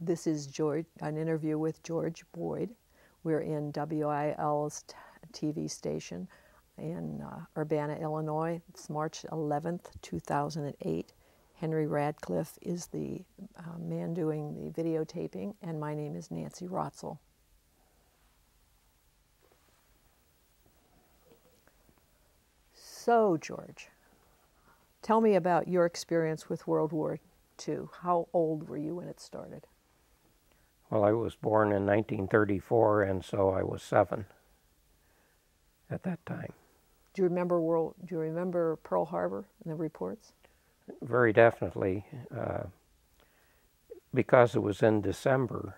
This is George, an interview with George Boyd. We're in WIL's TV station in Urbana, Illinois. It's March 11th, 2008. Henry Radcliffe is the man doing the videotaping, and my name is Nancy Rotzel. So, George, tell me about your experience with World War II. How old were you when it started? Well, I was born in 1934, and so I was 7 at that time. Do you remember Pearl Harbor and the reports? Very definitely, because it was in December.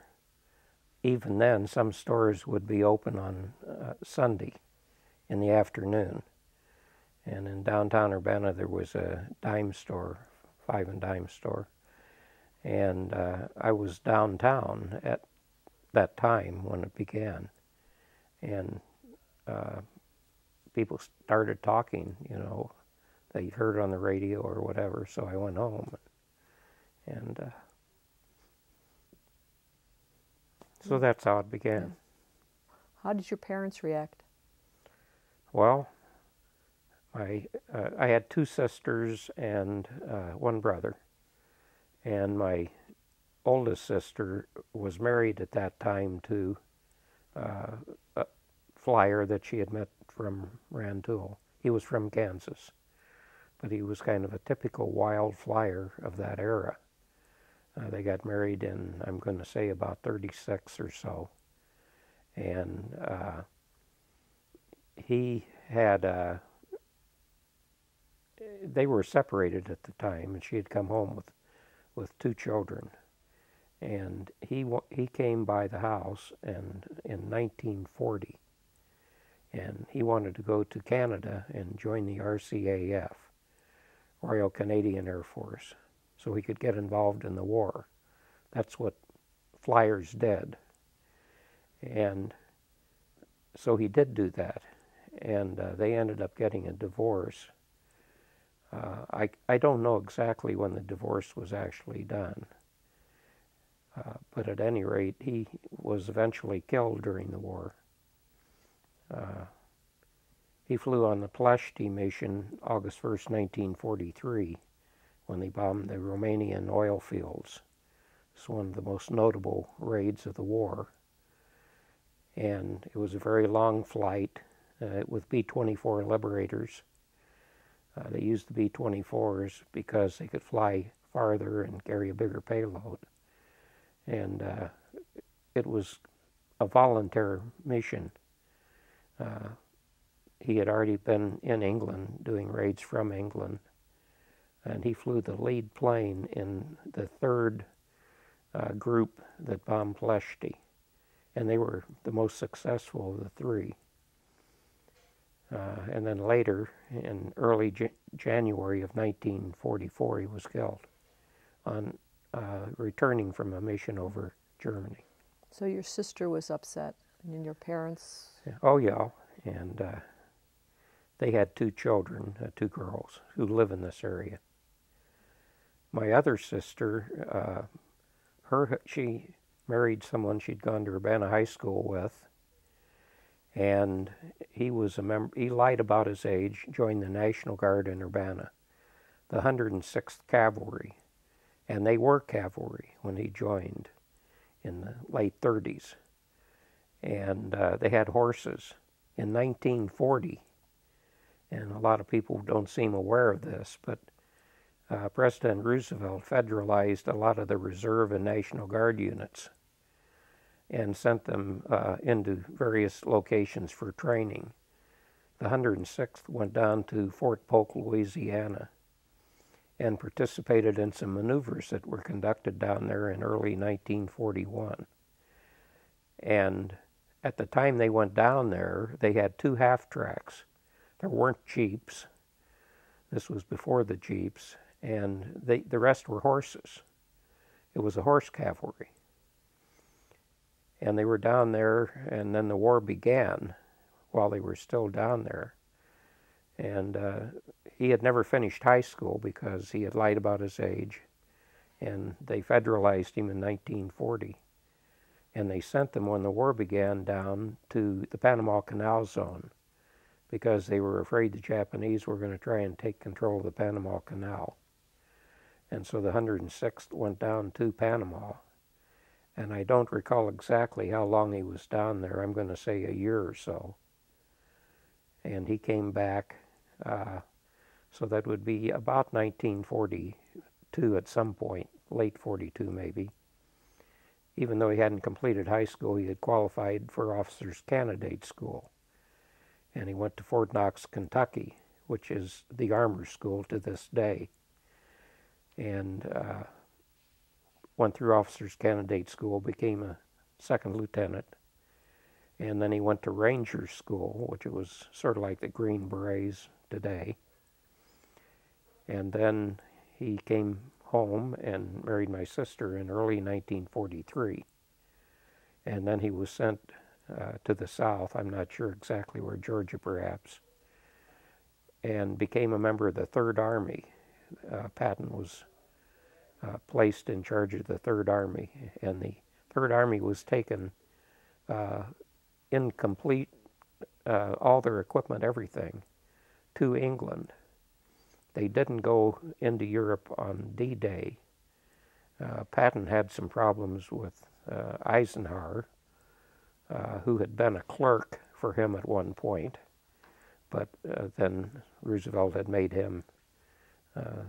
Even then, some stores would be open on Sunday in the afternoon. And in downtown Urbana, there was a dime store, 5 and dime store. And I was downtown at that time when it began. And people started talking, you know, they heard on the radio or whatever, so I went home. And so that's how it began. How did your parents react? Well, I had 2 sisters and 1 brother, and my oldest sister was married at that time to a flyer that she had met from Rantoul. He was from Kansas, but he was kind of a typical wild flyer of that era. They got married in, I'm going to say, about 36 or so, and he had a they were separated at the time, and she had come home with 2 children. And he came by the house and in 1940, and he wanted to go to Canada and join the RCAF, Royal Canadian Air Force, so he could get involved in the war. That's what flyers did. And so he did do that, and they ended up getting a divorce. I don't know exactly when the divorce was actually done, but at any rate, he was eventually killed during the war. He flew on the Ploești mission August 1st, 1943, when they bombed the Romanian oil fields. It's one of the most notable raids of the war, and it was a very long flight with B-24 Liberators. They used the B-24s because they could fly farther and carry a bigger payload. And it was a volunteer mission. He had already been in England doing raids from England, and he flew the lead plane in the 3rd group that bombed Ploești, and they were the most successful of the 3. And then later, in early January of 1944, he was killed on returning from a mission over Germany. So your sister was upset, and then your parents? Oh, yeah. And they had 2 children, 2 girls, who live in this area. My other sister, she married someone she'd gone to Urbana High School with, and he was a member. He lied about his age, joined the National Guard in Urbana, the 106th Cavalry, and they were cavalry when he joined in the late 30s. And they had horses in 1940, and a lot of people don't seem aware of this, but President Roosevelt federalized a lot of the Reserve and National Guard units and sent them into various locations for training. The 106th went down to Fort Polk, Louisiana, and participated in some maneuvers that were conducted down there in early 1941. And at the time they went down there, they had 2 half-tracks. There weren't jeeps. This was before the jeeps, and the rest were horses. It was a horse cavalry. And they were down there, and then the war began while they were still down there. And he had never finished high school because he had lied about his age, and they federalized him in 1940. And they sent them, when the war began, down to the Panama Canal Zone because they were afraid the Japanese were going to try and take control of the Panama Canal. And so the 106th went down to Panama. And I don't recall exactly how long he was down there. I'm going to say a year or so. And he came back. So that would be about 1942 at some point, late 42 maybe. Even though he hadn't completed high school, he had qualified for Officers Candidate School. And he went to Fort Knox, Kentucky, which is the armor school to this day. And went through Officers Candidate School, became a second lieutenant. And then he went to Ranger School, which was sort of like the Green Berets today. And then he came home and married my sister in early 1943. And then he was sent to the South, I'm not sure exactly where, Georgia perhaps, and became a member of the Third Army. Patton was placed in charge of the Third Army, and the Third Army was taken incomplete, all their equipment, everything, to England. They didn't go into Europe on D-Day. Patton had some problems with Eisenhower, who had been a clerk for him at one point, but then Roosevelt had made him,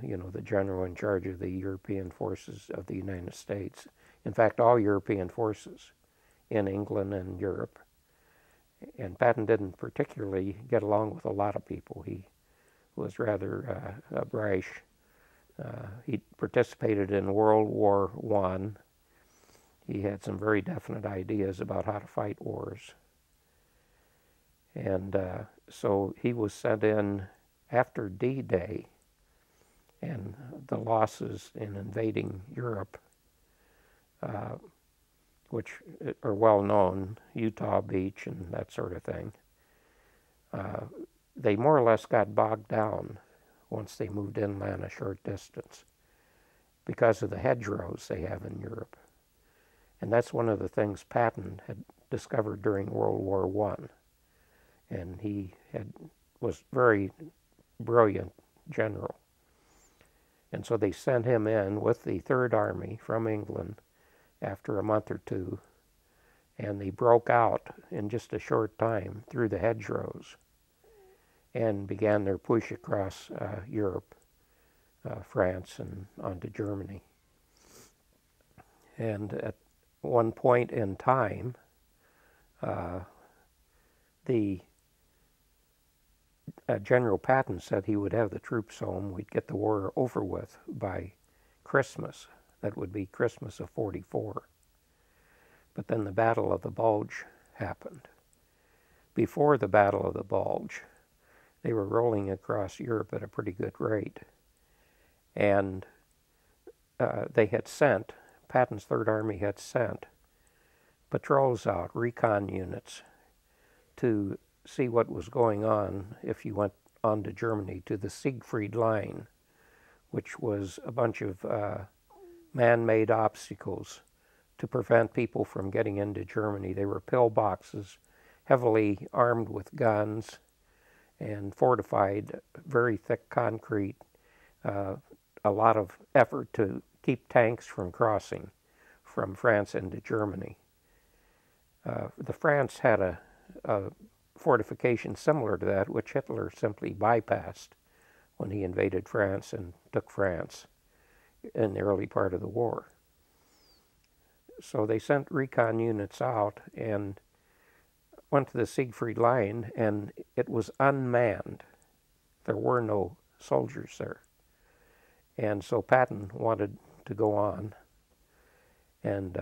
you know, the general in charge of the European forces of the United States. In fact, all European forces in England and Europe. And Patton didn't particularly get along with a lot of people. He was rather brash. He participated in World War I. He had some very definite ideas about how to fight wars. And so he was sent in after D-Day and the losses in invading Europe, which are well known, Utah Beach and that sort of thing. They more or less got bogged down once they moved inland a short distance because of the hedgerows they have in Europe. And that's one of the things Patton had discovered during World War I. And he was very brilliant general. And so they sent him in with the Third Army from England after a month or two, and they broke out in just a short time through the hedgerows and began their push across Europe, France, and onto Germany. And at one point in time, General Patton said he would have the troops home, we'd get the war over with by Christmas. That would be Christmas of 44. But then the Battle of the Bulge happened. Before the Battle of the Bulge, they were rolling across Europe at a pretty good rate. And they had sent, Patton's Third Army had sent patrols out, recon units, to see what was going on if you went on to Germany, to the Siegfried Line, which was a bunch of man-made obstacles to prevent people from getting into Germany. They were pillboxes, heavily armed with guns, and fortified, very thick concrete, a lot of effort to keep tanks from crossing from France into Germany. France had a fortification similar to that, which Hitler simply bypassed when he invaded France and took France in the early part of the war. So they sent recon units out and went to the Siegfried Line, and it was unmanned. There were no soldiers there. And so Patton wanted to go on and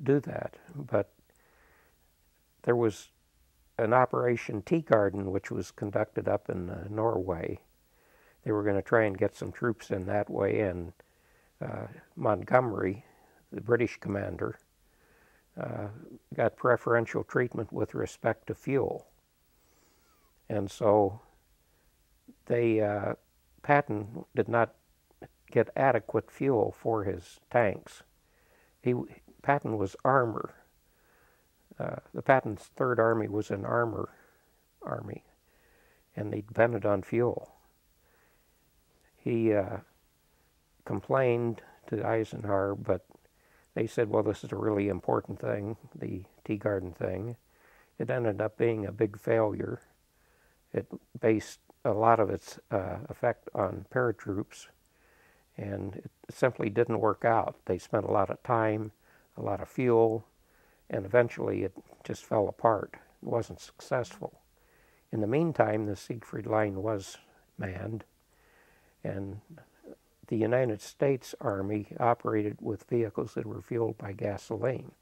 do that. But there was an Operation Tea Garden, which was conducted up in Norway. They were going to try and get some troops in that way, and Montgomery, the British commander, got preferential treatment with respect to fuel. And so Patton did not get adequate fuel for his tanks. Patton was armor. The Patton's Third Army was an armor army, and they depended on fuel. He complained to Eisenhower, but they said, well, this is a really important thing, the Tea Garden thing. It ended up being a big failure. It based a lot of its effect on paratroops, and it simply didn't work out. They spent a lot of time, a lot of fuel, and eventually it just fell apart. It wasn't successful. In the meantime, the Siegfried Line was manned, and the United States Army operated with vehicles that were fueled by gasoline.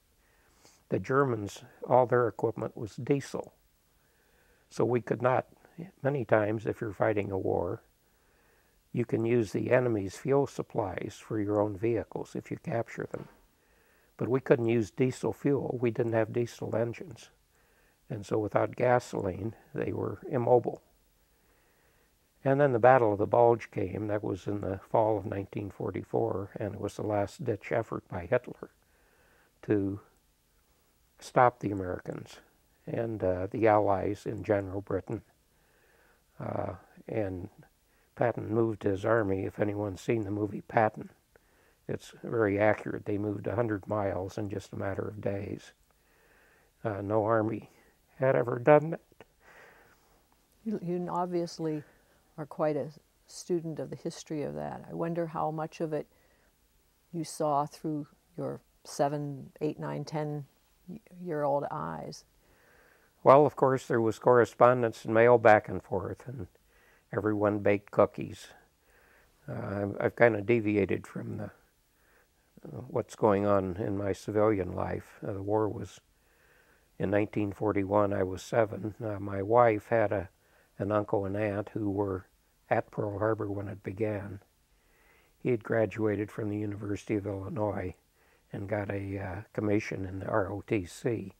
The Germans, all their equipment was diesel. So we could not, many times if you're fighting a war, you can use the enemy's fuel supplies for your own vehicles if you capture them. But we couldn't use diesel fuel. We didn't have diesel engines. And so without gasoline, they were immobile. And then the Battle of the Bulge came. That was in the fall of 1944, and it was the last-ditch effort by Hitler to stop the Americans and the Allies in general, Britain. And Patton moved his army. If anyone's seen the movie Patton, it's very accurate. They moved 100 miles in just a matter of days. No army had ever done that. You obviously are quite a student of the history of that. I wonder how much of it you saw through your 7, 8, 9, 10-year-old eyes. Well, of course, there was correspondence and mail back and forth, and everyone baked cookies. I've kind of deviated from the, what's going on in my civilian life. The war was in 1941. I was 7. My wife had an uncle and aunt who were at Pearl Harbor when it began. He had graduated from the University of Illinois and got a commission in the ROTC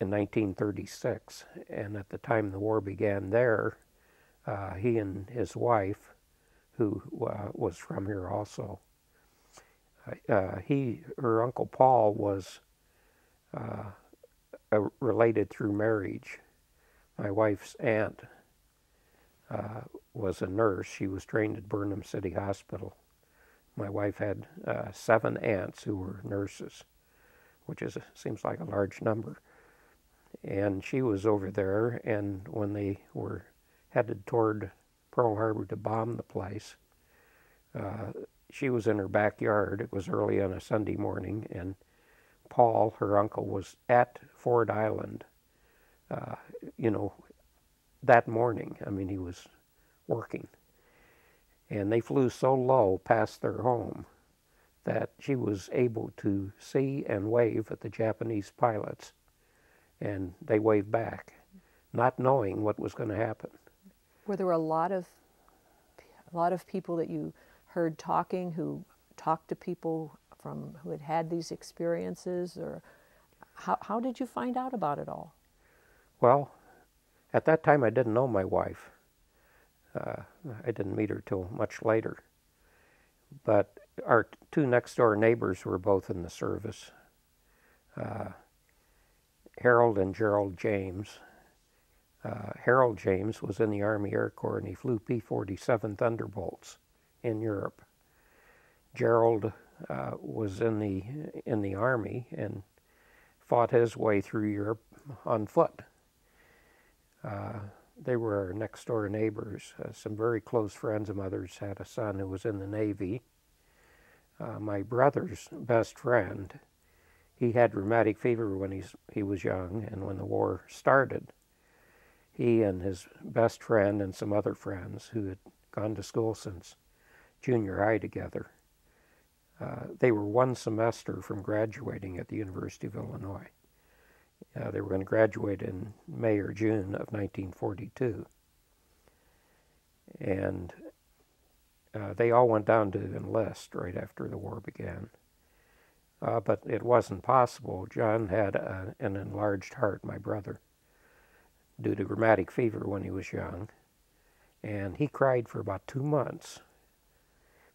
in 1936. And at the time the war began there, he and his wife, who was from here also, her Uncle Paul was related through marriage. My wife's aunt was a nurse. She was trained at Burnham City Hospital. My wife had 7 aunts who were nurses, which seems like a large number. And she was over there, and when they were headed toward Pearl Harbor to bomb the place, she was in her backyard. It was early on a Sunday morning, and Paul, her uncle, was at Ford Island, you know, that morning. I mean, he was working. And they flew so low past their home that she was able to see and wave at the Japanese pilots, and they waved back, not knowing what was going to happen. Were there a lot of people that you heard talking, who talked to people from who had had these experiences, or how did you find out about it all? Well, at that time I didn't know my wife. I didn't meet her till much later. But our 2 next-door neighbors were both in the service, Harold and Gerald James. Harold James was in the Army Air Corps, and he flew P-47 Thunderbolts in Europe. Gerald was in the Army and fought his way through Europe on foot. They were our next-door neighbors. Some very close friends of others had a son who was in the Navy. My brother's best friend, he had rheumatic fever when he was young, and when the war started, he and his best friend and some other friends who had gone to school since junior high together, they were one semester from graduating at the University of Illinois. They were going to graduate in May or June of 1942. And they all went down to enlist right after the war began. But it wasn't possible. John had an enlarged heart, my brother, due to rheumatic fever when he was young. And he cried for about 2 months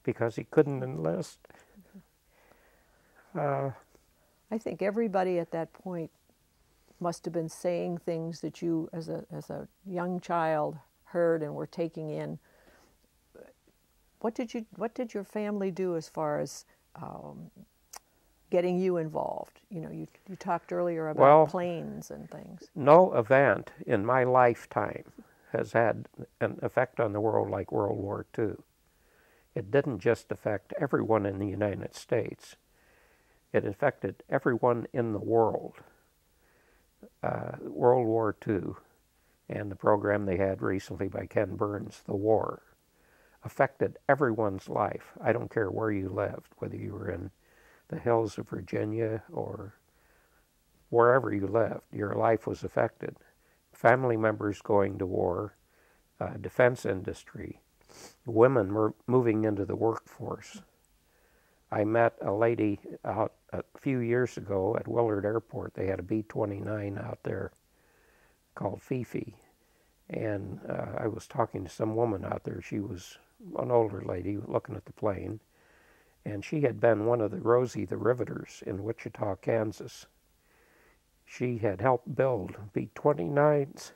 because he couldn't enlist. I think everybody at that point must have been saying things that you, as a young child, heard and were taking in. What did your family do as far as getting you involved? You know, you talked earlier about planes and things. No event in my lifetime has had an effect on the world like World War II. It didn't just affect everyone in the United States. It affected everyone in the world. World War II and the program they had recently by Ken Burns, The War, affected everyone's life. I don't care where you lived, whether you were in the hills of Virginia or wherever you lived, your life was affected. Family members going to war, defense industry, women were moving into the workforce. I met a lady out a few years ago at Willard Airport. They had a B-29 out there called Fifi. And I was talking to some woman out there. She was an older lady looking at the plane. And she had been one of the Rosie the Riveters in Wichita, Kansas. She had helped build B-29s.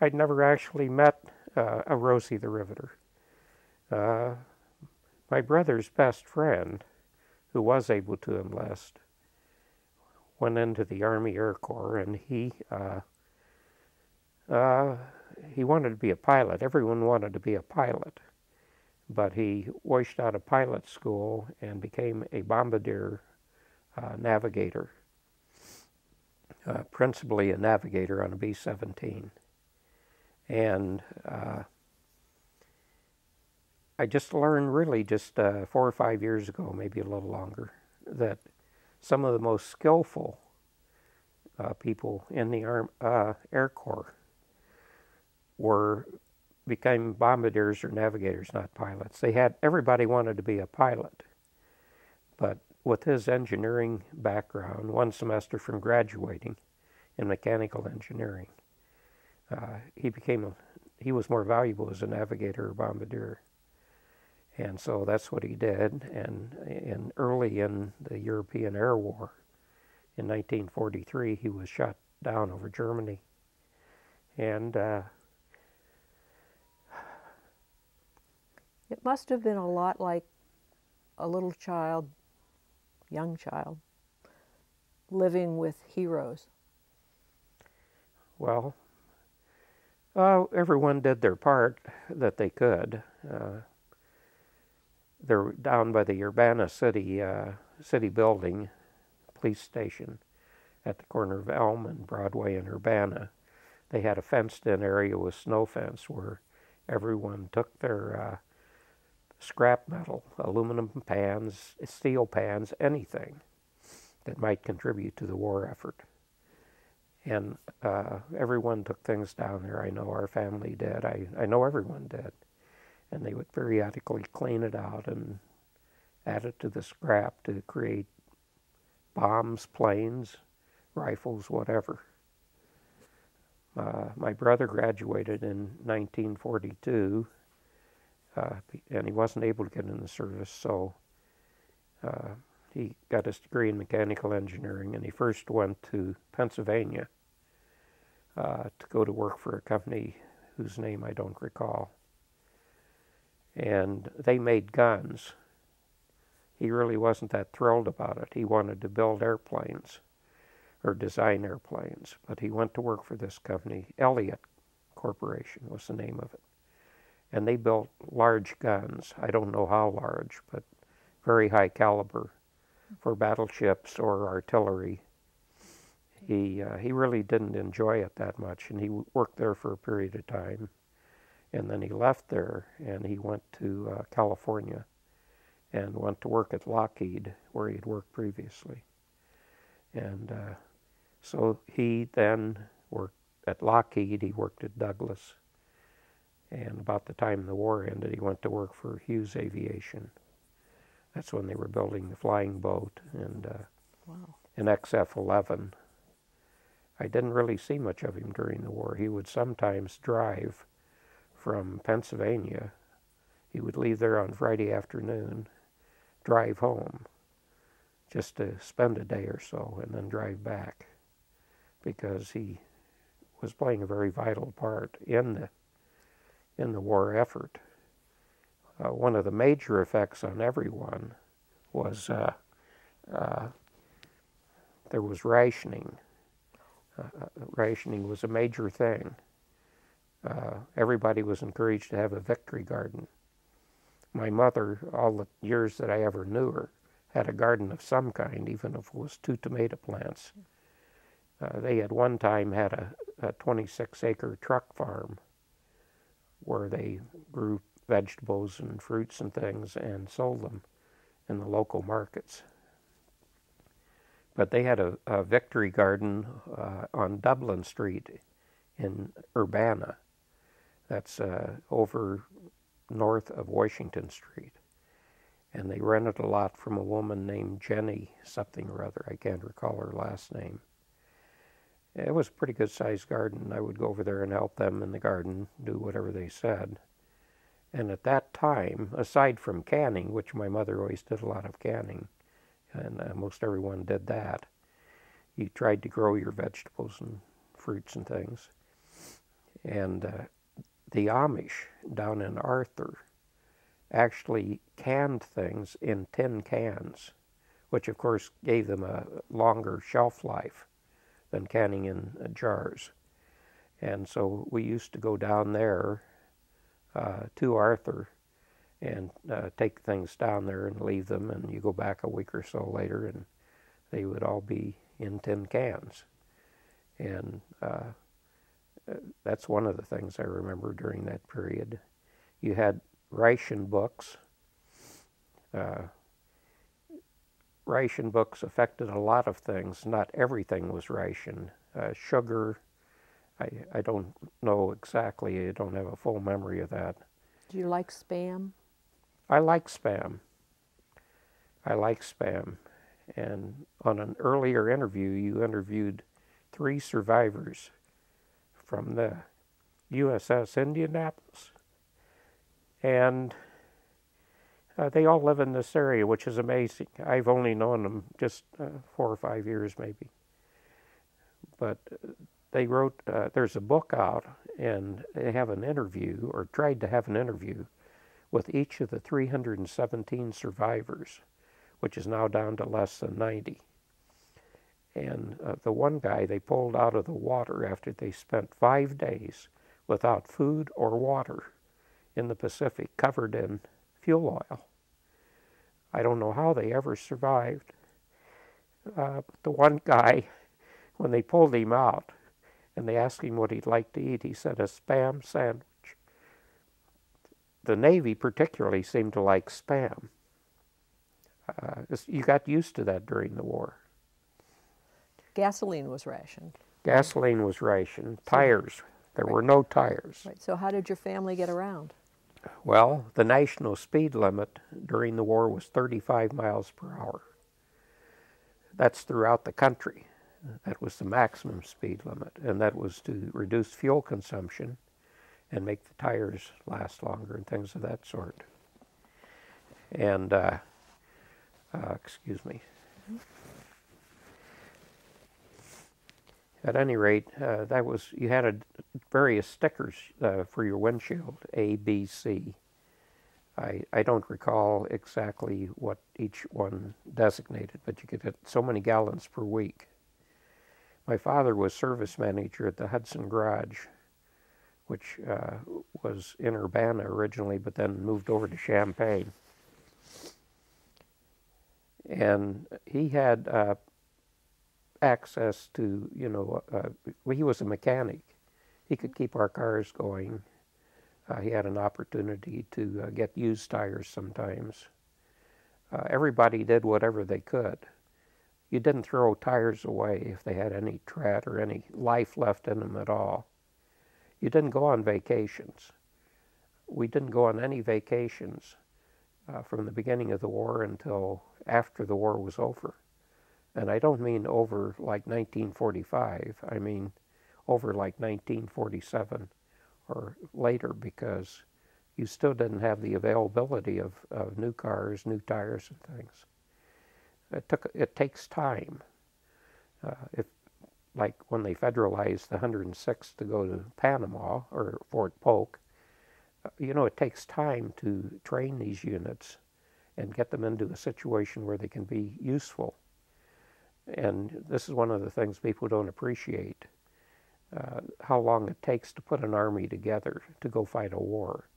I'd never actually met a Rosie the Riveter. My brother's best friend, who was able to enlist, went into the Army Air Corps, and he wanted to be a pilot. Everyone wanted to be a pilot, but he washed out of pilot school and became a bombardier navigator, principally a navigator on a B-17. And I just learned really just 4 or 5 years ago, maybe a little longer, that some of the most skillful people in the Air Corps became bombardiers or navigators, not pilots. Everybody wanted to be a pilot, but with his engineering background, one semester from graduating in mechanical engineering, he was more valuable as a navigator or bombardier. And so that's what he did. And early in the European Air War, in 1943, he was shot down over Germany. And it must have been a lot like a little child, young child, living with heroes. Well, everyone did their part that they could. They're down by the Urbana city building, police station, at the corner of Elm and Broadway in Urbana. They had a fenced-in area with snow fence where everyone took their scrap metal, aluminum pans, steel pans, anything that might contribute to the war effort. And everyone took things down there. I know our family did. I know everyone did. And they would periodically clean it out and add it to the scrap to create bombs, planes, rifles, whatever. My brother graduated in 1942, and he wasn't able to get in the service, so he got his degree in mechanical engineering, and he first went to Pennsylvania to go to work for a company whose name I don't recall. And they made guns. He really wasn't that thrilled about it. He wanted to build airplanes or design airplanes, but he went to work for this company. Elliott Corporation was the name of it. And they built large guns. I don't know how large, but very high caliber for battleships or artillery. He really didn't enjoy it that much, and he worked there for a period of time. And then he left there, and he went to California and went to work at Lockheed, where he had worked previously. And so he then worked at Lockheed. He worked at Douglas. And about the time the war ended, he went to work for Hughes Aviation. That's when they were building the flying boat and an XF-11. I didn't really see much of him during the war. He would sometimes drive from Pennsylvania He would leave there on Friday afternoon, drive home just to spend a day or so, and then drive back, because he was playing a very vital part in the war effort. One of the major effects on everyone was there was rationing. Rationing was a major thing. Everybody was encouraged to have a victory garden. My mother, all the years that I ever knew her, had a garden of some kind, even if it was 2 tomato plants. They at one time had a 26-acre truck farm where they grew vegetables and fruits and things and sold them in the local markets. But they had a victory garden on Dublin Street in Urbana. That's over north of Washington Street. And they rented a lot from a woman named Jenny something or other. I can't recall her last name. It was a pretty good-sized garden. I would go over there and help them in the garden, do whatever they said. And at that time, aside from canning, which my mother always did a lot of canning, and most everyone did that, you tried to grow your vegetables and fruits and things. And the Amish down in Arthur actually canned things in tin cans, which of course gave them a longer shelf life than canning in jars. And so we used to go down there to Arthur and take things down there and leave them, and you go back a week or so later and they would all be in tin cans. And that's one of the things I remember during that period. You had ration books. Ration books affected a lot of things. Not everything was rationed. Sugar, I don't know exactly. I don't have a full memory of that. Do you like Spam? I like Spam. I like Spam. And on an earlier interview, you interviewed 3 survivors from the USS Indianapolis. And they all live in this area, which is amazing. I've only known them just 4 or 5 years maybe. But they wrote, there's a book out, and they have an interview, or tried to have an interview, with each of the 317 survivors, which is now down to less than 90. And the one guy they pulled out of the water after they spent 5 days without food or water in the Pacific, covered in fuel oil. I don't know how they ever survived. But the one guy, when they pulled him out and they asked him what he'd like to eat, he said a Spam sandwich. The Navy particularly seemed to like Spam. You got used to that during the war. Gasoline was rationed. Gasoline was rationed. Tires. There were no tires. Right. So how did your family get around? Well, the national speed limit during the war was 35 miles per hour. That's throughout the country. That was the maximum speed limit, and that was to reduce fuel consumption and make the tires last longer and things of that sort. And, excuse me. At any rate, that was, you had various stickers for your windshield, A, B, C. I don't recall exactly what each one designated, but you could get so many gallons per week. My father was service manager at the Hudson Garage, which was in Urbana originally, but then moved over to Champaign. And he had access to, you know, he was a mechanic. He could keep our cars going. He had an opportunity to get used tires sometimes. Everybody did whatever they could. You didn't throw tires away if they had any tread or any life left in them at all. You didn't go on vacations. We didn't go on any vacations from the beginning of the war until after the war was over. And I don't mean over like 1945, I mean over like 1947 or later, because you still didn't have the availability of new cars, new tires and things. It takes time. Like when they federalized the 106th to go to Panama or Fort Polk, you know, it takes time to train these units and get them into a situation where they can be useful. And this is one of the things people don't appreciate, how long it takes to put an army together to go fight a war.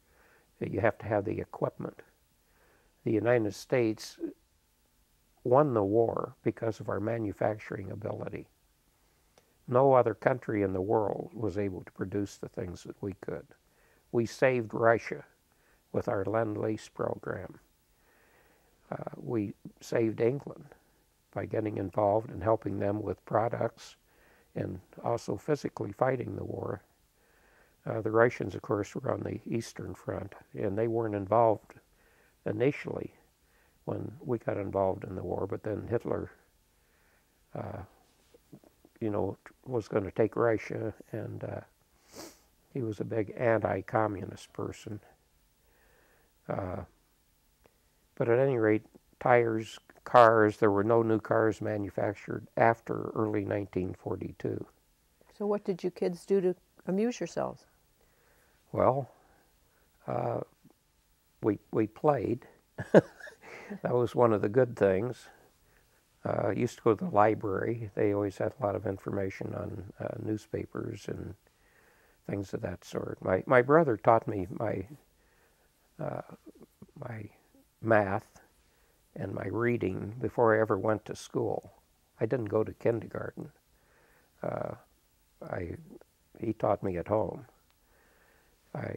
You have to have the equipment. The United States won the war because of our manufacturing ability. No other country in the world was able to produce the things that we could. We saved Russia with our Lend-Lease program. We saved England by getting involved and helping them with products and also physically fighting the war. The Russians, of course, were on the Eastern Front, and they weren't involved initially when we got involved in the war, but then Hitler you know, was going to take Russia, and he was a big anti-communist person. But at any rate, tires, cars, there were no new cars manufactured after early 1942. So what did you kids do to amuse yourselves? Well, we played. That was one of the good things. I used to go to the library. They always had a lot of information on newspapers and things of that sort. My brother taught me my math and my reading before I ever went to school. I didn't go to kindergarten. He taught me at home. I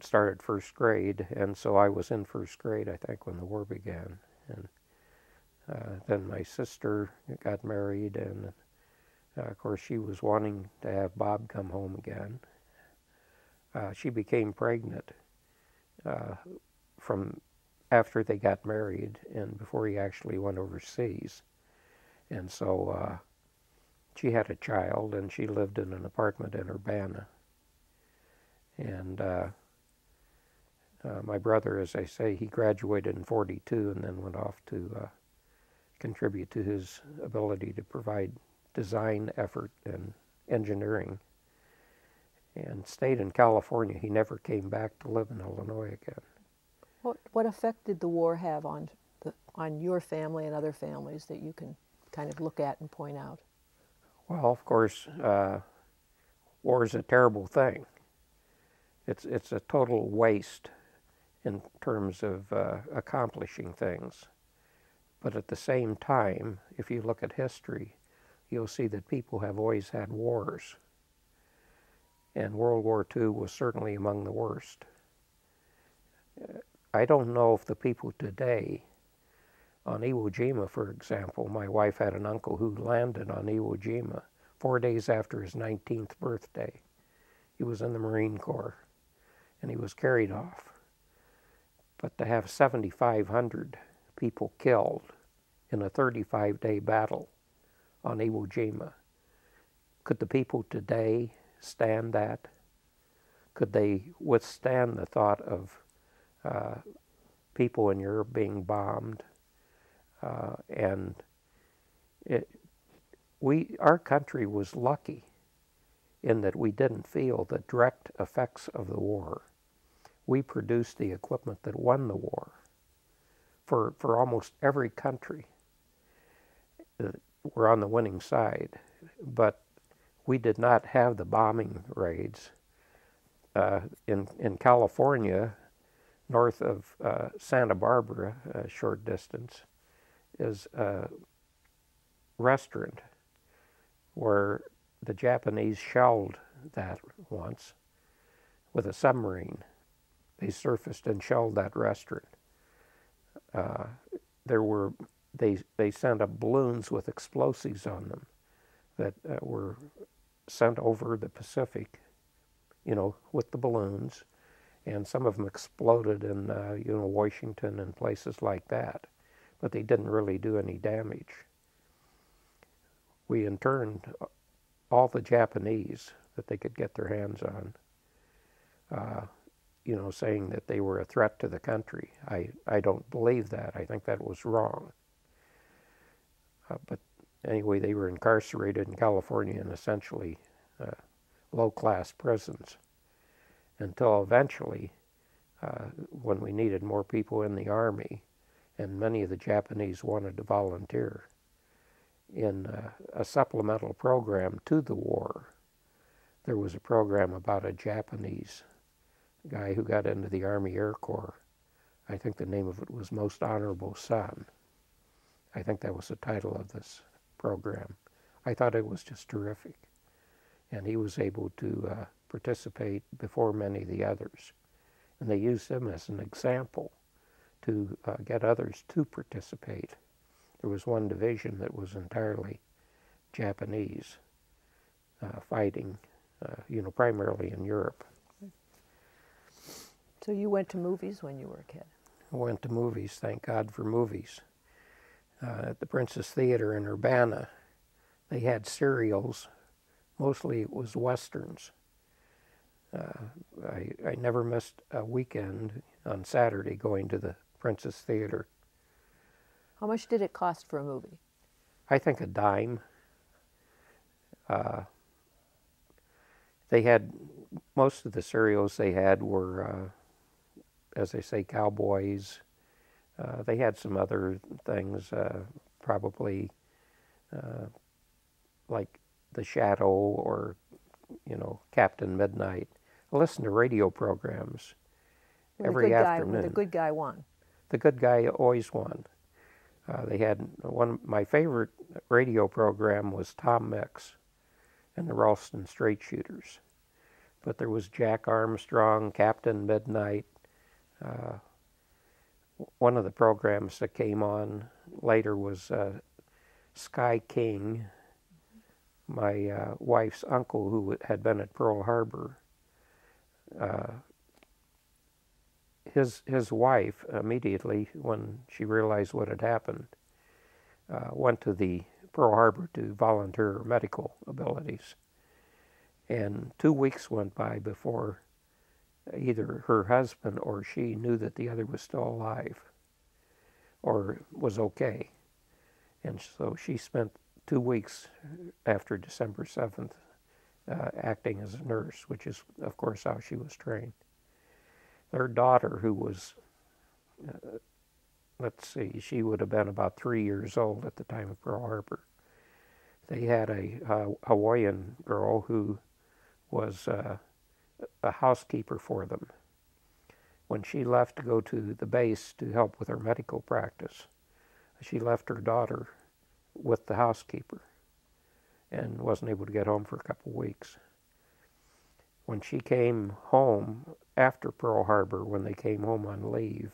started first grade, and so I was in first grade, I think, when the war began. And then my sister got married, and of course she was wanting to have Bob come home again. She became pregnant from after they got married and before he actually went overseas. And so she had a child, and she lived in an apartment in Urbana. And my brother, as I say, he graduated in 1942 and then went off to contribute to his ability to provide design effort and engineering, and stayed in California. He never came back to live in Illinois again. What effect did the war have on your family and other families that you can kind of look at and point out? Well, of course, war is a terrible thing. It's a total waste in terms of accomplishing things. But at the same time, if you look at history, you'll see that people have always had wars. And World War II was certainly among the worst. I don't know if the people today, on Iwo Jima, for example, my wife had an uncle who landed on Iwo Jima 4 days after his 19th birthday. He was in the Marine Corps, and he was carried off. But to have 7,500 people killed in a 35-day battle on Iwo Jima, could the people today stand that? Could they withstand the thought of people in Europe being bombed? Our country was lucky in that we didn't feel the direct effects of the war. We produced the equipment that won the war for almost every country. We're on the winning side, but we did not have the bombing raids. In California, north of Santa Barbara, a short distance, is a restaurant where the Japanese shelled that once with a submarine. They surfaced and shelled that restaurant. They sent up balloons with explosives on them that were sent over the Pacific, you know, with the balloons, and some of them exploded in, you know, Washington and places like that, but they didn't really do any damage. We interned all the Japanese that they could get their hands on. you know, saying that they were a threat to the country. I don't believe that. I think that was wrong. But anyway, they were incarcerated in California in essentially low-class prisons until eventually, when we needed more people in the Army, and many of the Japanese wanted to volunteer in a supplemental program to the war. There was a program about a Japanese guy who got into the Army Air Corps. I think the name of it was Most Honorable Son. I think that was the title of this program. I thought it was just terrific. And he was able to participate before many of the others. And they used him as an example to get others to participate. There was one division that was entirely Japanese fighting, you know, primarily in Europe. So you went to movies when you were a kid? I went to movies, thank God for movies. At the Princess Theater in Urbana, they had serials. Mostly it was Westerns. I never missed a weekend on Saturday going to the Princess Theater. How much did it cost for a movie? I think a dime. They had, most of the serials they had were, as they say, cowboys. They had some other things, probably like The Shadow or, you know, Captain Midnight. I listened to radio programs every afternoon. The good guy won. The good guy always won. They had one, my favorite radio program was Tom Mix and the Ralston Straight Shooters. But there was Jack Armstrong, Captain Midnight. One of the programs that came on later was Sky King. My wife's uncle, who had been at Pearl Harbor, his wife immediately, when she realized what had happened, went to the Pearl Harbor to volunteer her medical abilities. And 2 weeks went by before either her husband or she knew that the other was still alive or was okay. And so she spent 2 weeks after December 7th acting as a nurse, which is, of course, how she was trained. Their daughter, who was, let's see, she would have been about 3 years old at the time of Pearl Harbor. They had a Hawaiian girl who was a housekeeper for them. When she left to go to the base to help with her medical practice, she left her daughter with the housekeeper and wasn't able to get home for a couple weeks. When she came home after Pearl Harbor, when they came home on leave,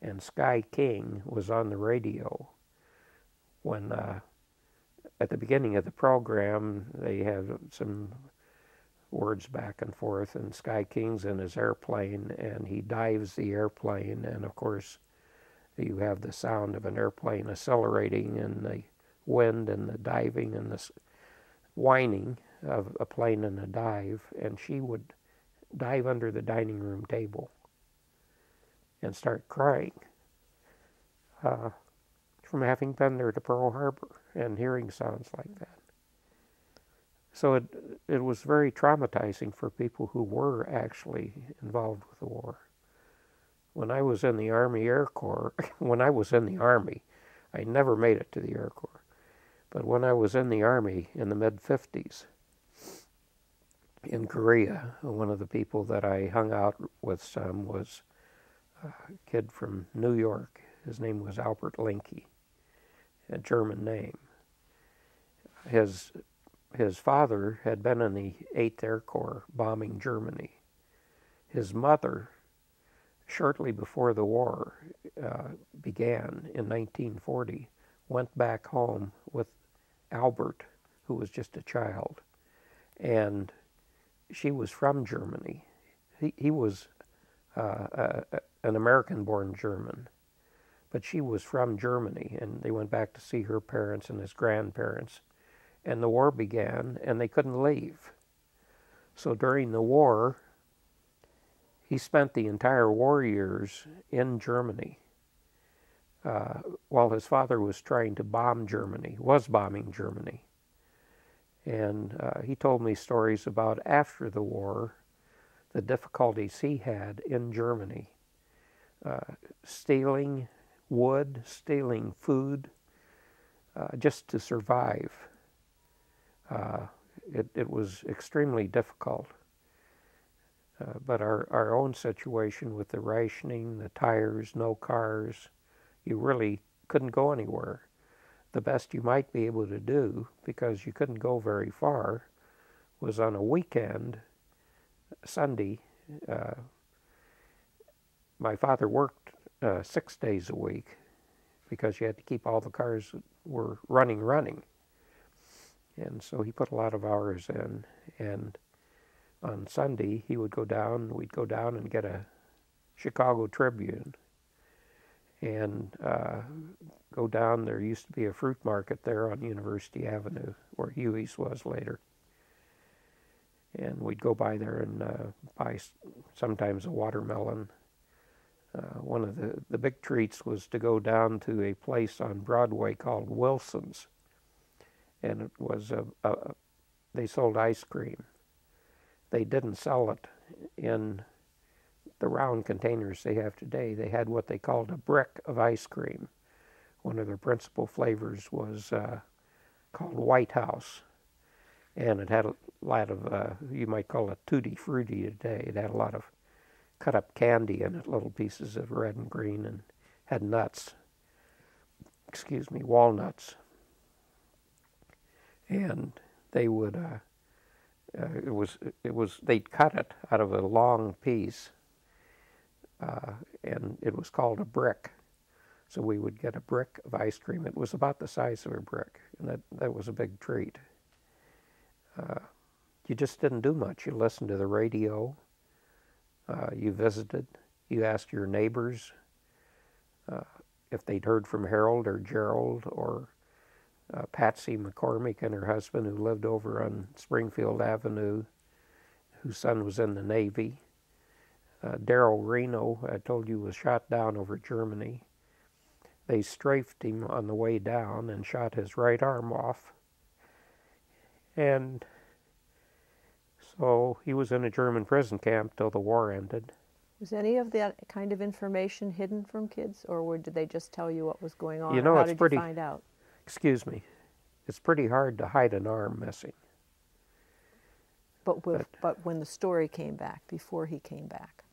and Sky King was on the radio, when at the beginning of the program they had some words back and forth, and Sky King's in his airplane and he dives the airplane, and of course you have the sound of an airplane accelerating and the wind and the diving and the whining of a plane in a dive, and she would dive under the dining room table and start crying from having been there to Pearl Harbor and hearing sounds like that. So it was very traumatizing for people who were actually involved with the war. When I was in the Army Air Corps, when I was in the Army, I never made it to the Air Corps, but when I was in the Army in the mid-50s in Korea, one of the people that I hung out with some was a kid from New York. His name was Albert Linke, a German name. His father had been in the Eighth Air Corps bombing Germany. His mother, shortly before the war began in 1940, went back home with Albert, who was just a child, and she was from Germany. He was an American-born German, but she was from Germany, and they went back to see her parents and his grandparents, and the war began, and they couldn't leave. So during the war, He spent the entire war years in Germany while his father was trying to bomb Germany, was bombing Germany. And he told me stories about after the war, the difficulties he had in Germany, stealing wood, stealing food, just to survive. It was extremely difficult. But our own situation with the rationing, the tires, no cars, you really couldn't go anywhere. The best you might be able to do, because you couldn't go very far, was on a weekend, Sunday. My father worked 6 days a week because you had to keep all the cars that were running. And so he put a lot of hours in. And on Sunday, he would go down, we'd go down and get a Chicago Tribune and go down. There used to be a fruit market there on University Avenue, where Huey's was later. And we'd go by there and buy sometimes a watermelon. One of the big treats was to go down to a place on Broadway called Wilson's. And it was they sold ice cream. They didn't sell it in the round containers they have today. They had what they called a brick of ice cream. One of their principal flavors was called White House. And it had a lot of, you might call it Tutti Frutti today. It had a lot of cut up candy in it, little pieces of red and green, and had nuts, excuse me, walnuts. And they would, they'd cut it out of a long piece, and it was called a brick. So we would get a brick of ice cream. It was about the size of a brick, and that was a big treat. You just didn't do much. You listened to the radio, you visited, you asked your neighbors if they'd heard from Harold or Gerald or Patsy McCormick and her husband, who lived over on Springfield Avenue, whose son was in the Navy. Darrell Reno, I told you, was shot down over Germany. They strafed him on the way down and shot his right arm off. And so he was in a German prison camp till the war ended. Was any of that kind of information hidden from kids, or did they just tell you what was going on? You know, how did you find out? Excuse me, it's pretty hard to hide an arm missing. But when the story came back, before he came back?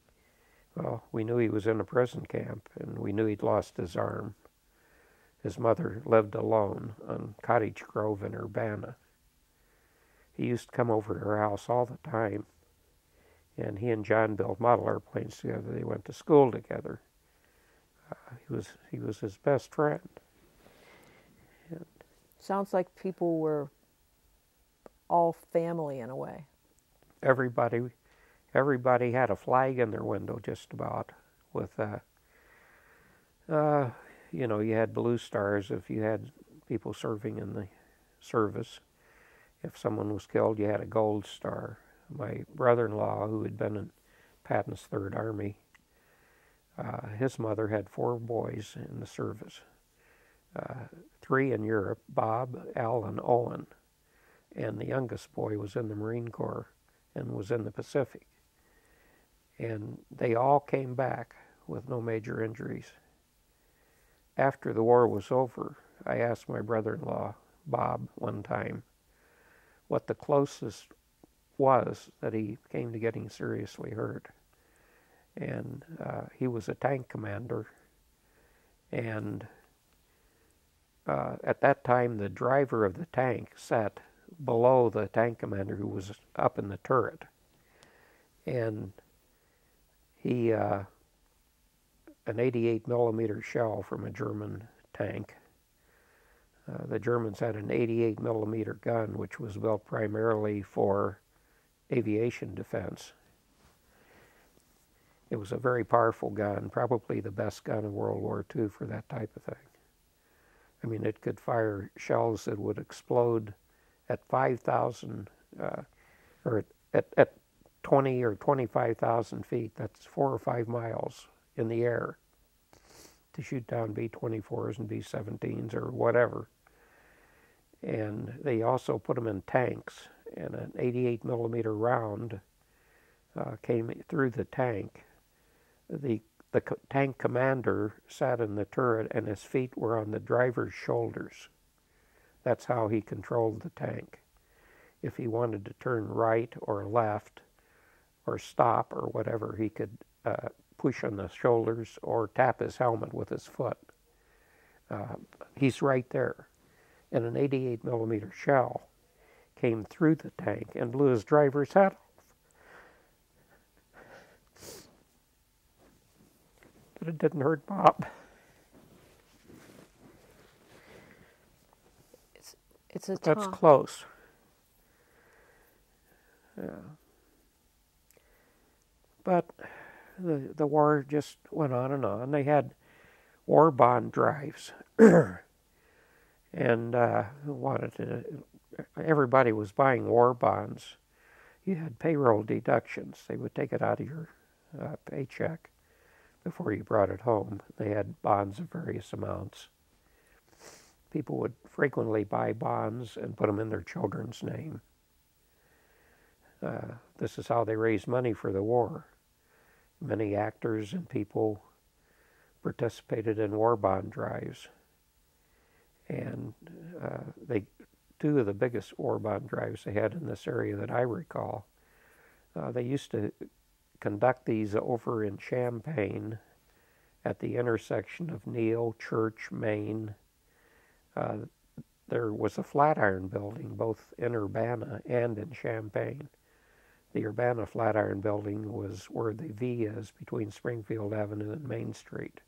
Well, we knew he was in a prison camp, and we knew he'd lost his arm. His mother lived alone on Cottage Grove in Urbana. He used to come over to her house all the time, and he and John built model airplanes together. They went to school together. He was his best friend. And sounds like people were all family in a way. Everybody had a flag in their window, just about. With you know, you had blue stars if you had people serving in the service. If someone was killed, you had a gold star. My brother-in-law, who had been in Patton's Third Army, his mother had four boys in the service. Three in Europe, Bob, Al, and Owen. And the youngest boy was in the Marine Corps and was in the Pacific. And they all came back with no major injuries. After the war was over, I asked my brother-in-law, Bob, one time, what the closest was that he came to getting seriously hurt. And he was a tank commander. And at that time, the driver of the tank sat below the tank commander, who was up in the turret. And he, an 88 millimeter shell from a German tank. The Germans had an 88 millimeter gun, which was built primarily for aviation defense. It was a very powerful gun, probably the best gun in World War II for that type of thing. I mean, it could fire shells that would explode at 5,000 or at 20 or 25,000 feet. That's 4 or 5 miles in the air to shoot down B-24s and B-17s or whatever. And they also put them in tanks, and an 88 millimeter round came through the tank. The tank commander sat in the turret and his feet were on the driver's shoulders. That's how he controlled the tank. If he wanted to turn right or left or stop or whatever, he could push on the shoulders or tap his helmet with his foot. He's right there. And an 88 millimeter shell came through the tank and blew his driver's head off. But it didn't hurt Bob. It's a That's close. Yeah. But the war just went on and on. They had war bond drives. And everybody was buying war bonds. You had payroll deductions. They would take it out of your paycheck before you brought it home. They had bonds of various amounts. People would frequently buy bonds and put them in their children's name. This is how they raised money for the war. Many actors and people participated in war bond drives. And two of the biggest war bond drives they had in this area that I recall, they used to conduct these over in Champaign at the intersection of Neal, Church, Maine. There was a Flatiron building both in Urbana and in Champaign. The Urbana Flatiron building was where the V is between Springfield Avenue and Main Street.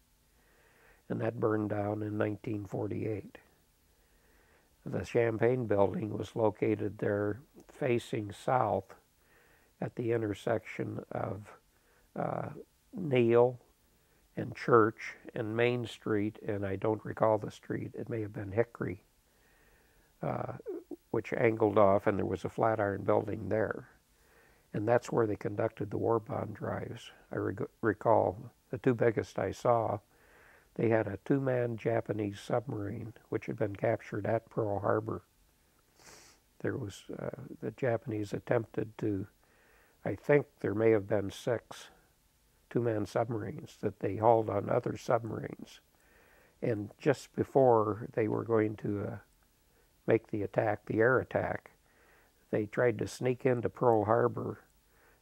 And that burned down in 1948. The Champaign building was located there facing south at the intersection of Neal and Church and Main Street, and I don't recall the street, it may have been Hickory, which angled off, and there was a Flatiron building there. And that's where they conducted the war bond drives. I recall the two biggest I saw. They had a two-man Japanese submarine, which had been captured at Pearl Harbor. There was, the Japanese attempted to, I think there may have been 6 two-man submarines that they hauled on other submarines. And just before they were going to make the attack, the air attack, they tried to sneak into Pearl Harbor.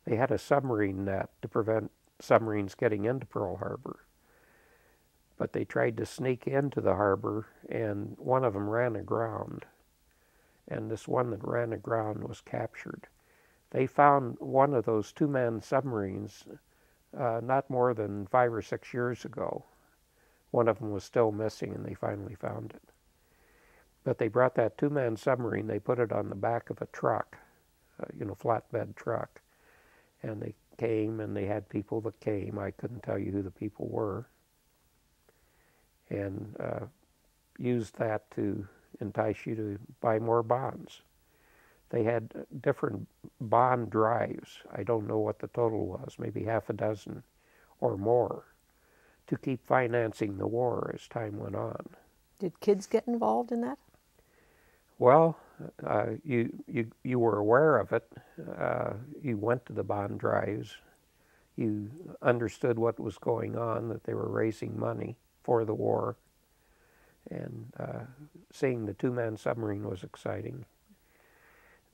They had a submarine net to prevent submarines getting into Pearl Harbor. But they tried to sneak into the harbor, and one of them ran aground. And this one that ran aground was captured. They found one of those two-man submarines not more than 5 or 6 years ago. One of them was still missing, and they finally found it. But they brought that two-man submarine, they put it on the back of a truck, flatbed truck. And they came, and they had people that came. I couldn't tell you who the people were. And used that to entice you to buy more bonds. They had different bond drives. I don't know what the total was, maybe half a dozen or more, to keep financing the war as time went on. Did kids get involved in that? Well, you were aware of it. You went to the bond drives. You understood what was going on, that they were raising money for the war, and seeing the two-man submarine was exciting.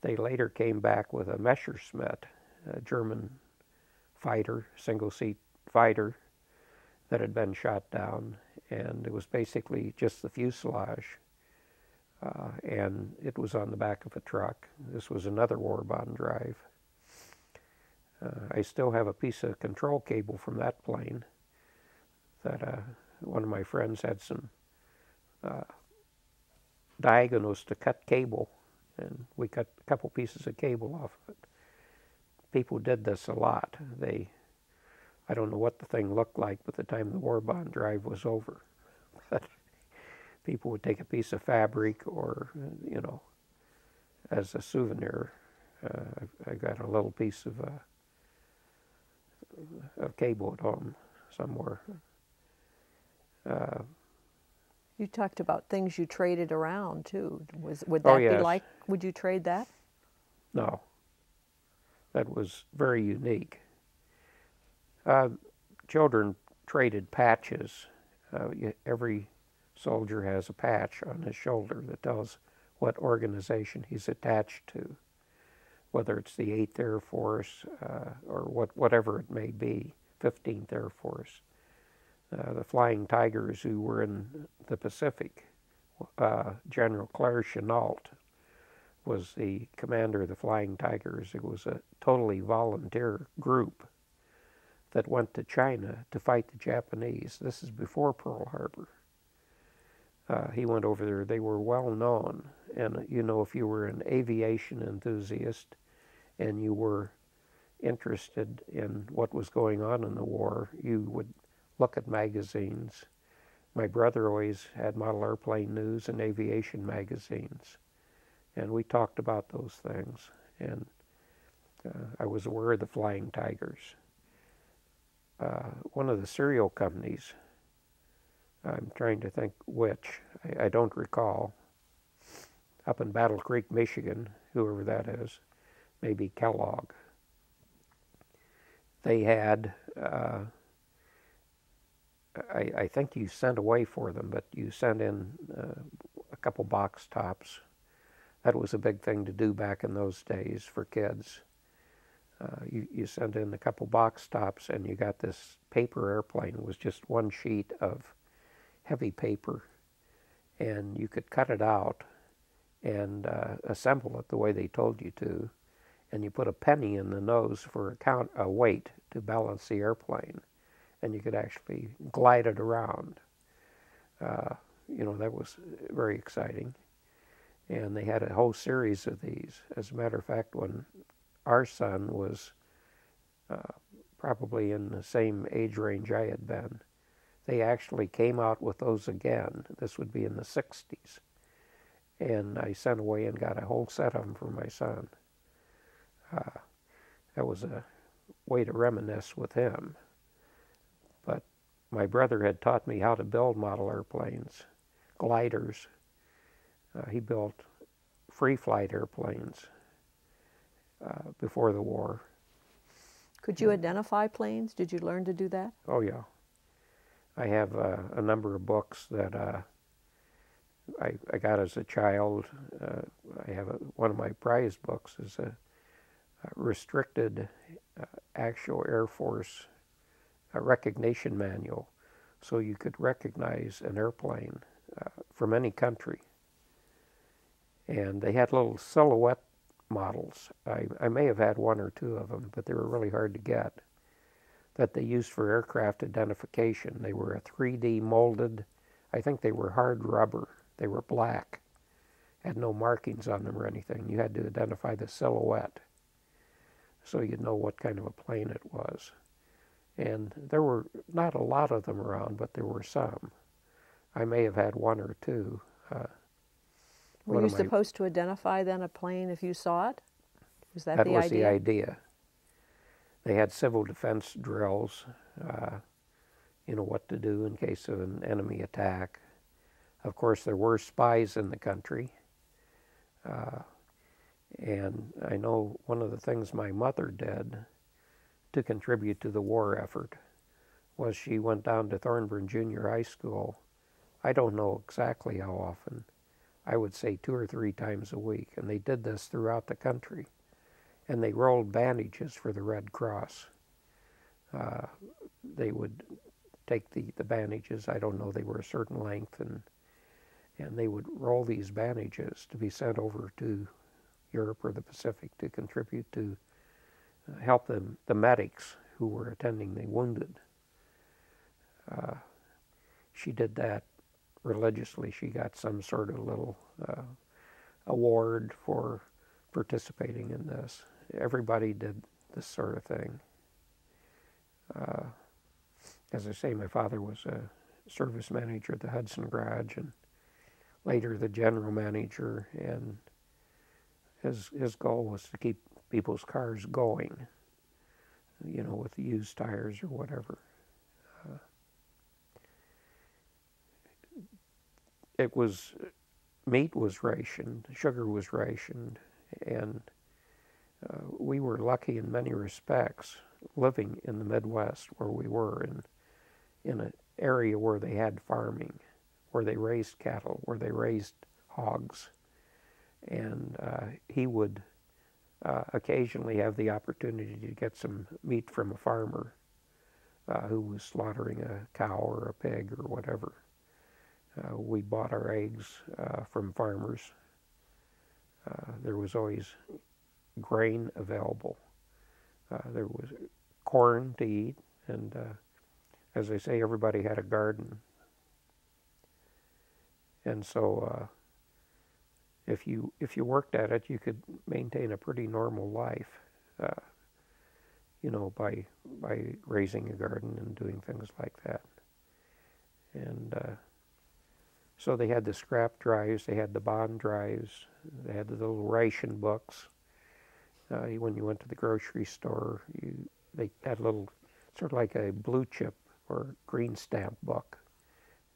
They later came back with a Messerschmitt, a German fighter, single-seat fighter, that had been shot down, and it was basically just the fuselage, and it was on the back of a truck. This was another war bond drive. I still have a piece of control cable from that plane that one of my friends had some diagonals to cut cable, and we cut a couple pieces of cable off of it. People did this a lot. I don't know what the thing looked like by the time the war bond drive was over. But people would take a piece of fabric or, as a souvenir. I got a little piece of a cable on somewhere. You talked about things you traded around too. Would you trade that? No. That was very unique. Children traded patches. Every soldier has a patch on his shoulder that tells what organization he's attached to, whether it's the 8th Air Force or whatever it may be, 15th Air Force. The Flying Tigers, who were in the Pacific, General Claire Chenault was the commander of the Flying Tigers. It was a totally volunteer group that went to China to fight the Japanese. This is before Pearl Harbor. He went over there. They were well known. And, you know, if you were an aviation enthusiast and you were interested in what was going on in the war, you would look at magazines. My brother always had model airplane news and aviation magazines. And we talked about those things. And I was aware of the Flying Tigers. One of the cereal companies, I'm trying to think which, I don't recall, up in Battle Creek, Michigan, whoever that is, maybe Kellogg, they had, I think you sent away for them, but you sent in a couple box tops. That was a big thing to do back in those days for kids. You sent in a couple box tops and you got this paper airplane. It was just one sheet of heavy paper, and you could cut it out and assemble it the way they told you to, and you put a penny in the nose for a weight to balance the airplane, and you could actually glide it around. You know, that was very exciting. And they had a whole series of these. As a matter of fact, when our son was probably in the same age range I had been, they actually came out with those again. This would be in the 60s. And I sent away and got a whole set of them for my son. That was a way to reminisce with him. But my brother had taught me how to build model airplanes, gliders. He built free-flight airplanes before the war. Could you identify planes? Did you learn to do that? Oh, yeah. I have a number of books that I got as a child. I have one of my prized books is a restricted actual Air Force recognition manual, so you could recognize an airplane from any country. And they had little silhouette models. I may have had one or two of them, but they were really hard to get, that they used for aircraft identification. They were a 3D molded, I think they were hard rubber. They were black, had no markings on them or anything. You had to identify the silhouette so you'd know what kind of a plane it was. And there were not a lot of them around, but there were some. I may have had one or two. Were you supposed to identify then a plane if you saw it? Was that the idea? That was the idea. They had civil defense drills, you know, what to do in case of an enemy attack. Of course, there were spies in the country. And I know one of the things my mother did to contribute to the war effort was she went down to Thornburn Junior High School. I don't know exactly how often. I would say 2 or 3 times a week. And they did this throughout the country. And they rolled bandages for the Red Cross. They would take the bandages, I don't know, they were a certain length, and they would roll these bandages to be sent over to Europe or the Pacific to contribute to help them, the medics who were attending the wounded. She did that religiously. She got some sort of little award for participating in this. Everybody did this sort of thing. As I say, my father was a service manager at the Hudson Garage, and later the general manager, and his goal was to keep people's cars going. you know, with the used tires or whatever. It was, meat was rationed, sugar was rationed, and we were lucky in many respects living in the Midwest where we were, in an area where they had farming, where they raised cattle, where they raised hogs. And he would occasionally have the opportunity to get some meat from a farmer who was slaughtering a cow or a pig or whatever. We bought our eggs from farmers. There was always grain available. There was corn to eat, and as I say, everybody had a garden. And so if you worked at it, you could maintain a pretty normal life, you know, by raising a garden and doing things like that. And so they had the scrap drives, they had the bond drives, they had the little ration books. When you went to the grocery store, they had a little, sort of like a blue chip or green stamp book,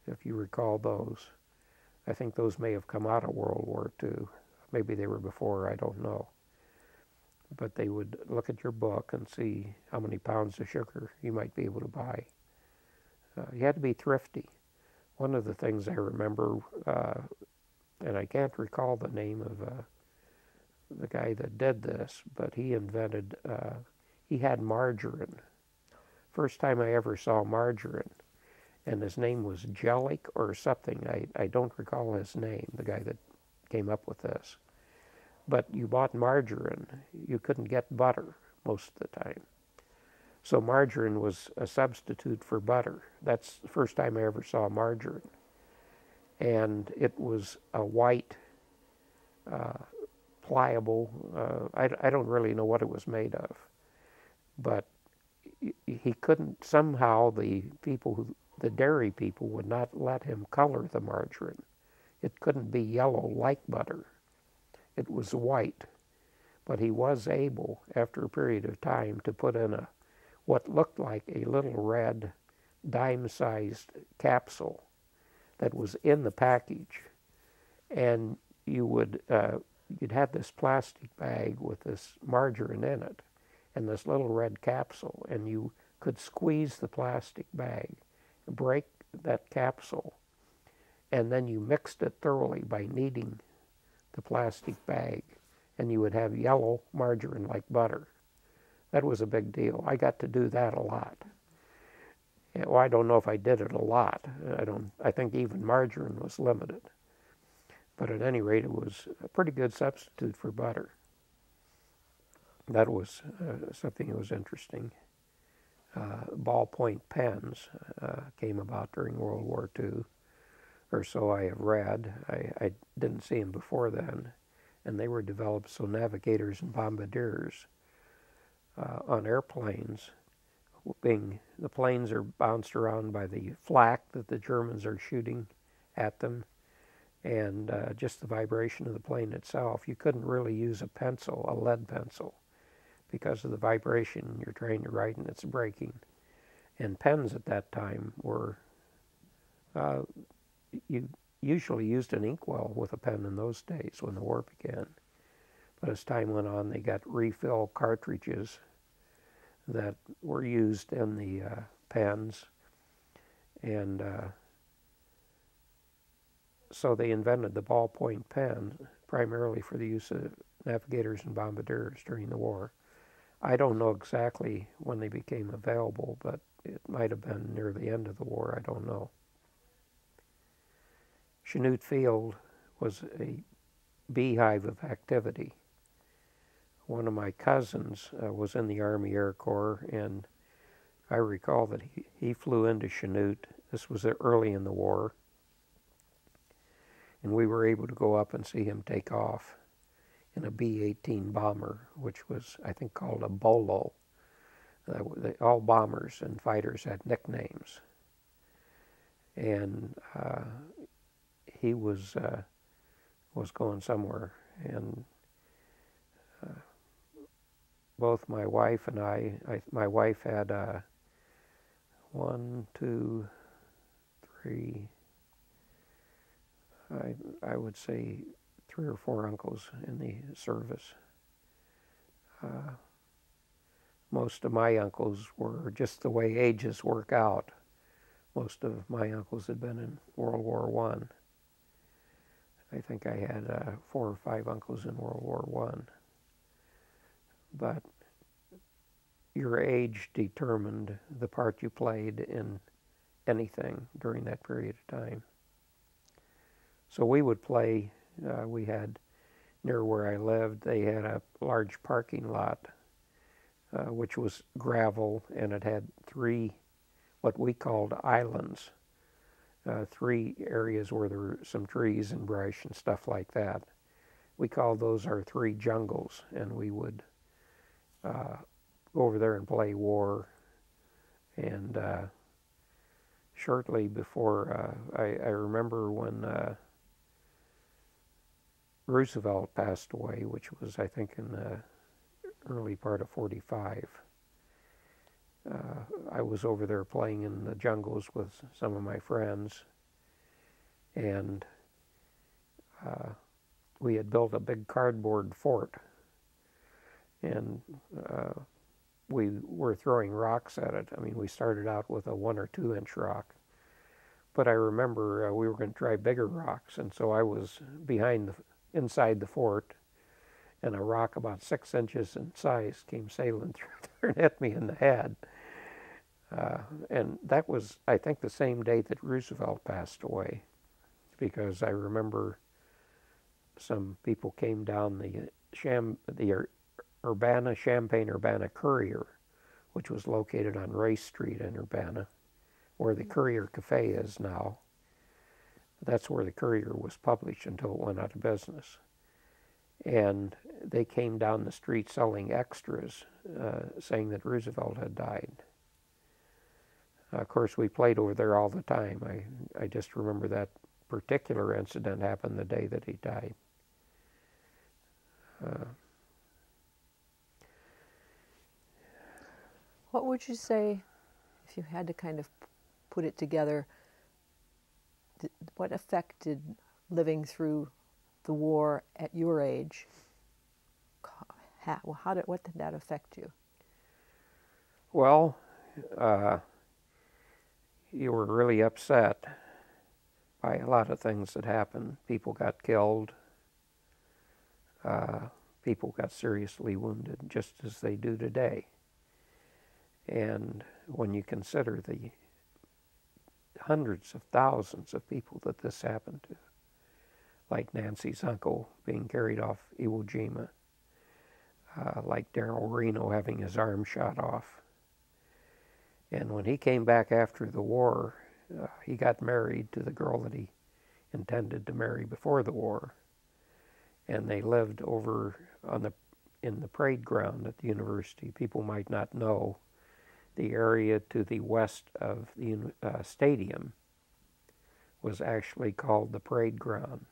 if you recall those. I think those may have come out of World War II. Maybe they were before, I don't know. But they would look at your book and see how many pounds of sugar you might be able to buy. You had to be thrifty. One of the things I remember, and I can't recall the name of the guy that did this, but he invented, he had margarine. First time I ever saw margarine, and his name was Jellic or something. I don't recall his name, the guy that came up with this. But you bought margarine. You couldn't get butter most of the time. So margarine was a substitute for butter. That's the first time I ever saw margarine. And it was a white, pliable, I don't really know what it was made of. But he couldn't, somehow the people who, the dairy people would not let him color the margarine. It couldn't be yellow like butter. It was white. But he was able, after a period of time, to put in a what looked like a little red dime-sized capsule that was in the package, and you would you'd have this plastic bag with this margarine in it, and this little red capsule, and you could squeeze the plastic bag, break that capsule, and then you mixed it thoroughly by kneading the plastic bag, and you would have yellow margarine like butter. That was a big deal. I got to do that a lot. Well, I don't know if I did it a lot. I think even margarine was limited. But at any rate, it was a pretty good substitute for butter. That was something that was interesting. Ballpoint pens came about during World War II, or so I have read. I didn't see them before then. And they were developed so navigators and bombardiers on airplanes, the planes are bounced around by the flak that the Germans are shooting at them, and just the vibration of the plane itself. You couldn't really use a pencil, a lead pencil, because of the vibration you're trying to write and it's breaking. And pens at that time were, you usually used an inkwell with a pen in those days when the war began. But as time went on, they got refill cartridges that were used in the pens, and so they invented the ballpoint pen primarily for the use of navigators and bombardiers during the war. I don't know exactly when they became available, but it might have been near the end of the war, I don't know. Chanute Field was a beehive of activity. One of my cousins was in the Army Air Corps, and I recall that he flew into Chanute. This was early in the war, and we were able to go up and see him take off in a B-18 bomber, which was, I think, called a bolo. All bombers and fighters had nicknames, and he was going somewhere, and both my wife and I my wife had 1, 2, 3, I would say 3 or 4 uncles in the service. Most of my uncles were just the way ages work out. Most of my uncles had been in World War I. I think I had 4 or 5 uncles in World War I. But your age determined the part you played in anything during that period of time. So we would play, we had, near where I lived, they had a large parking lot, which was gravel, and it had 3, what we called islands, 3 areas where there were some trees and brush and stuff like that. We called those our 3 jungles, and we would go over there and play war. And shortly before, I remember when Roosevelt passed away, which was, I think, in the early part of '45. I was over there playing in the jungles with some of my friends, and we had built a big cardboard fort, and we were throwing rocks at it. I mean, we started out with a 1 or 2 inch rock, but I remember we were going to try bigger rocks, and so I was behind inside the fort, and a rock about 6 inches in size came sailing through there and hit me in the head. And that was, I think, the same day that Roosevelt passed away, because I remember some people came down the Urbana, Champaign-Urbana Courier, which was located on Race Street in Urbana, where the Courier Cafe is now. That's where the Courier was published until it went out of business. And they came down the street selling extras, saying that Roosevelt had died. Of course, we played over there all the time. I just remember that particular incident happened the day that he died. What would you say, if you had to kind of put it together, what effect did living through the war at your age, what did that affect you? Well, you were really upset by a lot of things that happened. People got killed. People got seriously wounded, just as they do today. And when you consider the hundreds of thousands of people that this happened to, like Nancy's uncle being carried off Iwo Jima, like Darrell Reno having his arm shot off. And when he came back after the war, he got married to the girl that he intended to marry before the war. And they lived over on in the parade ground at the university. People might not know the area to the west of the stadium was actually called the parade ground.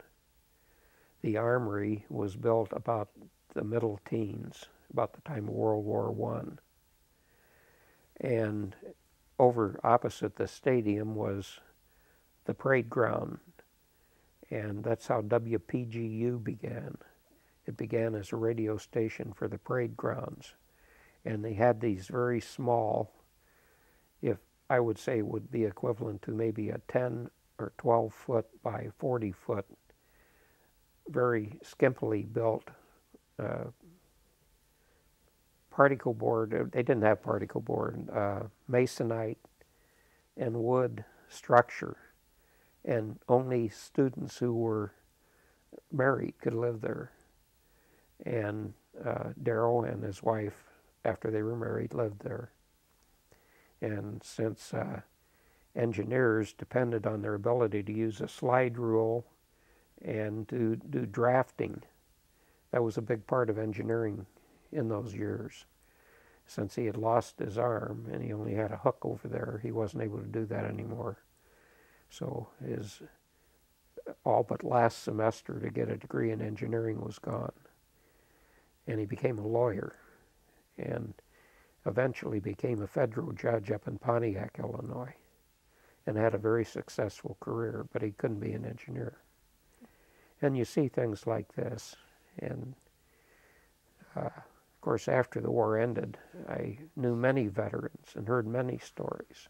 The armory was built about the middle teens, about the time of World War I. And over opposite the stadium was the parade ground. And that's how WPGU began. It began as a radio station for the parade grounds. And they had these very small, if I would say would be equivalent to maybe a 10 or 12 foot by 40 foot very skimpily built particle board, they didn't have particle board, masonite and wood structure. And only students who were married could live there. And Darrell and his wife, after they were married, lived there. And since engineers depended on their ability to use a slide rule and to do drafting. That was a big part of engineering in those years. Since he had lost his arm and he only had a hook over there, he wasn't able to do that anymore. So his all but last semester to get a degree in engineering was gone. And he became a lawyer. and eventually became a federal judge up in Pontiac, Illinois, and had a very successful career, but he couldn't be an engineer. And you see things like this. And of course, after the war ended, I knew many veterans and heard many stories.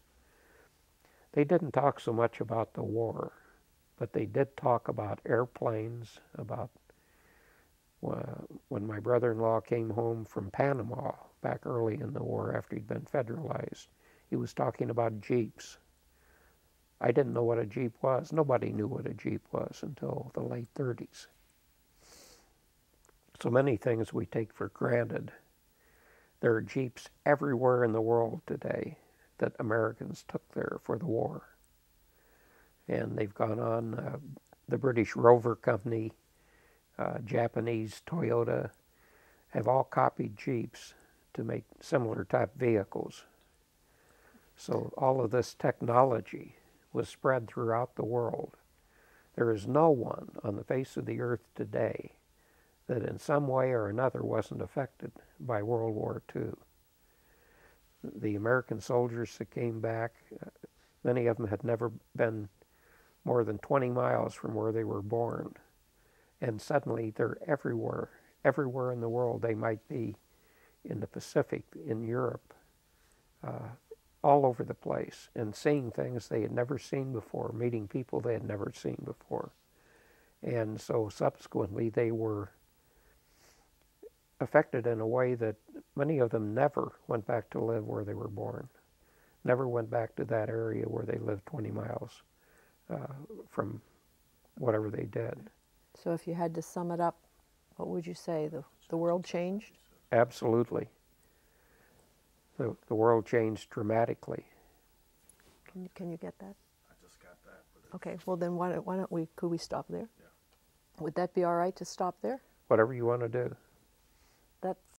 They didn't talk so much about the war, but they did talk about airplanes, about when my brother-in-law came home from Panama back early in the war after he'd been federalized, he was talking about Jeeps. I didn't know what a Jeep was. Nobody knew what a Jeep was until the late 30s. So many things we take for granted. There are Jeeps everywhere in the world today that Americans took there for the war. And they've gone on, the British Rover Company, Japanese Toyota, have all copied Jeeps to make similar type vehicles. So all of this technology was spread throughout the world. There is no one on the face of the earth today that in some way or another wasn't affected by World War II. The American soldiers that came back, many of them had never been more than 20 miles from where they were born. And suddenly they're everywhere, everywhere in the world. They might be in the Pacific, in Europe, all over the place, and seeing things they had never seen before, meeting people they had never seen before. And so subsequently they were affected in a way that many of them never went back to live where they were born, never went back to that area where they lived 20 miles from whatever they did. So if you had to sum it up, what would you say? The world changed? Absolutely. The world changed dramatically. Can you get that? I just got that. Okay, well then could we stop there? Yeah. Would that be all right to stop there? Whatever you want to do. That's